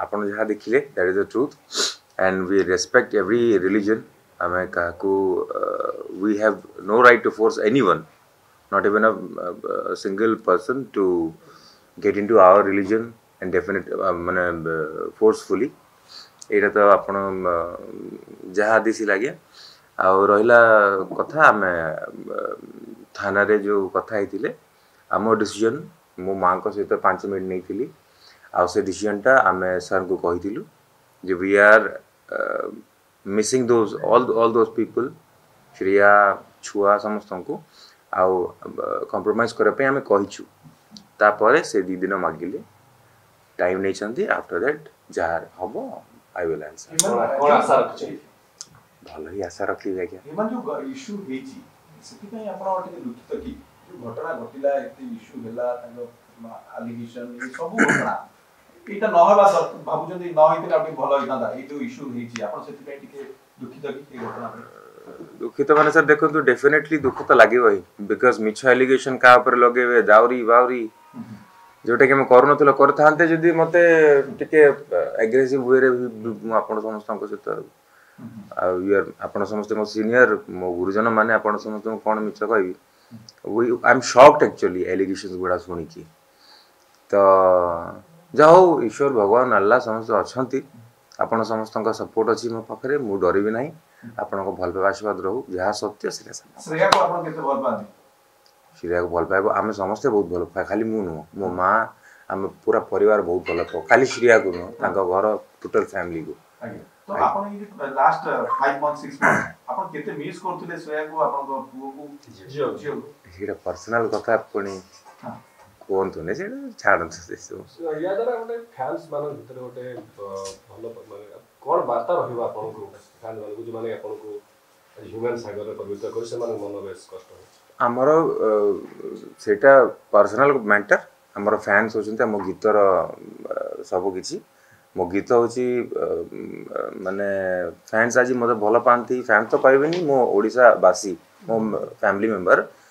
आपन जहाँ देखिले that is the truth and we respect every religion ame kahaku we have no right to force anyone not even a single person to get into our religion and definite mane forcefully eta to apon jaha disi lage au rohila katha ame thana re jo katha hitile amo decision mo ma ko sita 5 minute nei thili au se decision ta ame sir ko kahitilu je we are missing those all those people shriya chua samston ko au compromise kare pe ame kahichu ta pare se di dino magile time nei chanti after that jar hobo I will answer kon asa rakchi bhalo hi asa rakhi lagya eman jo issue heji seti kai apna ote dukita ki jo ghatana ghatila ete issue hela tango allegation e sabu ghatana एटा नहबा बाबू जंदी नहितले आपके भलो हिनादा ए जो issue हेची आपण सेति पे टिके दुखित कि घटना दुखित माने सर देखो तो डेफिनेटली दुख तो लागिवो ही बिकॉज़ मिछ एलिगेशन का ऊपर लगेवे दावरी वावरी जोटे के मैं करनथलो करथानते जदी मते टिके एग्रेसिव वे रे आपण समस्त को सेत आर आपण समस्त मो सीनियर मो गुरुजन माने आपण समस्त को कोन मिछ कहबी I am shocked actually allegations गुडा सुनी की तो जाओ ईश्वर भगवान अल्लाह समस्त अछंती आपण समस्त का सपोर्ट अछि म पखरे मु डरी भी नाही आपण को भल आशीर्वाद रहू जहा सत्य श्रेया श्रेया को आपण केते भल पादी श्रेया को भल पाइबो हम समस्त बहुत भल पा खाली मु न मो मां हम पूरा परिवार बहुत भल पा खाली श्रेया को न ताका घर टोटल फैमिली को तो आपण ये लास्ट 5 मंथ 6 मंथ आपण केते मिस करथले श्रेया को आपण को पुओ को जियो जियो एरा पर्सनल कथा कोनी हां कोन तो ने छाड़ तो सो या द्वारा गोटे फैंस मानन भीतर गोटे भलो कोन वार्ता रहबा आपण को फैन वाले को जो माने आपण को ह्यूमन सागर परिवर्तित कर से माने मनोवेश कष्ट हमरो सेटा पर्सनल मेंटर हमरो फैंस होचंते हम गीतर सब किछि मो गीत होछि माने फैंस आज मते भलो पांती फैंस तो कहबेनी मो ओडिसा वासी मो फैमिली मेंबर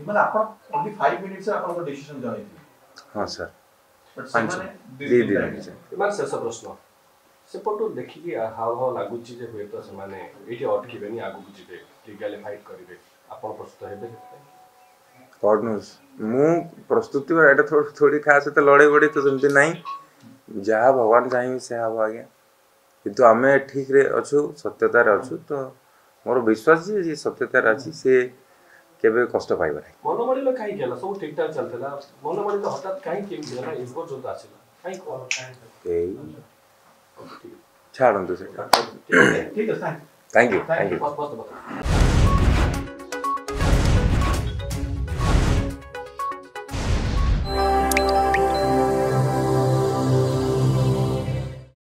इमला आपण ओनली 5 मिनिट्स आपण को डिसीजन जाय हां सर पांच दे दे इमला शेष प्रश्न सेपटो देखि कि हाव हाव लागु छी जे होय तो से माने एटी अटकीबेनी आगु बुझिबे लीगली फाइट करिवे आपण प्रस्तुत हेबे गॉड नोस मु प्रस्तुति पर एटा थोड़ी खास तो लड़ाई बड़ी तो समझे नहीं जहां भगवान चाहिए से हाव आगे किंतु हमें ठीक रे अछु सत्यता रे अछु तो मोर विश्वास जे सत्यता रे अछि से केबे कष्ट पाइबा नै मनोमरी ल काई गेला सब ठीक ठाक चलथला मनोमरी त हटात काई केम गेला इसको जोत आछला काई कोन काई ओके छाडन तो से ठीक है थैंक यू बहुत बहुत